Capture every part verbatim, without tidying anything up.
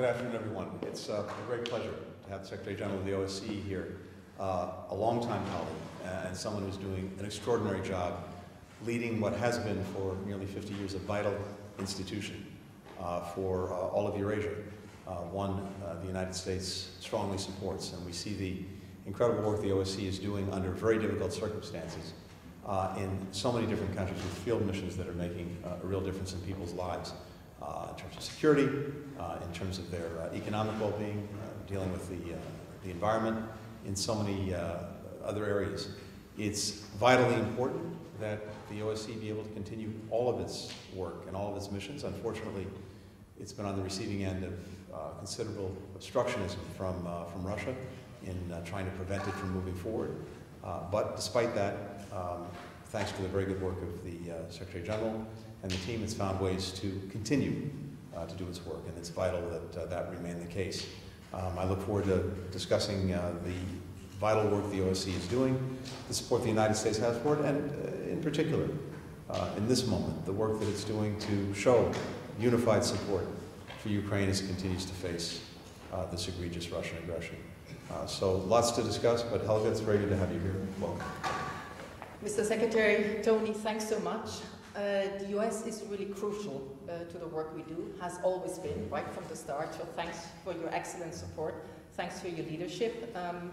good afternoon, everyone. It's uh, a great pleasure to have the Secretary General of the O S C E here, uh, a longtime colleague, and someone who's doing an extraordinary job leading what has been for nearly fifty years a vital institution uh, for uh, all of Eurasia, uh, one uh, the United States strongly supports. And we see the incredible work the O S C E is doing under very difficult circumstances uh, in so many different countries with field missions that are making uh, a real difference in people's lives. Uh, in terms of security, uh, in terms of their uh, economic well-being, uh, dealing with the, uh, the environment, in so many uh, other areas. It's vitally important that the O S C E be able to continue all of its work and all of its missions. Unfortunately, it's been on the receiving end of uh, considerable obstructionism from, uh, from Russia in uh, trying to prevent it from moving forward. Uh, but despite that, um, thanks to the very good work of the uh, Secretary General and the team, it's found ways to continue uh, to do its work, and it's vital that uh, that remain the case. Um, I look forward to discussing uh, the vital work the O S C E is doing to support the United States House Board, and uh, in particular, uh, in this moment, the work that it's doing to show unified support for Ukraine as it continues to face uh, this egregious Russian aggression. Uh, so lots to discuss, but Helga, it's very good to have you here. Welcome. Mister Secretary, Tony, thanks so much. Uh, the U S is really crucial uh, to the work we do, has always been, right from the start, so thanks for your excellent support, thanks for your leadership. Um,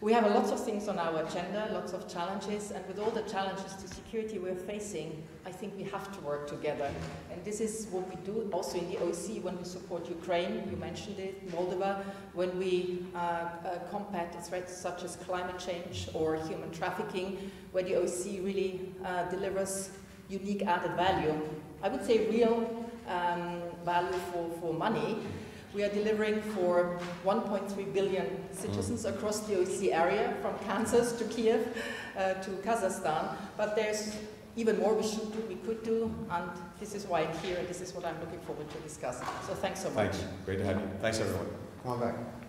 we have lots of things on our agenda, lots of challenges, and with all the challenges to security we're facing, I think we have to work together. And this is what we do also in the O S C E when we support Ukraine, you mentioned it, Moldova, when we uh, uh, combat threats such as climate change or human trafficking, where the O S C E really uh, delivers unique added value. I would say real um, value for, for money. We are delivering for one point three billion citizens across the O S C E area, from Kansas to Kiev uh, to Kazakhstan. But there's even more we should do, we could do, and this is why I'm here, and this is what I'm looking forward to discuss. So thanks so much. Thank you. Great to have you. Thanks, everyone. Come on back.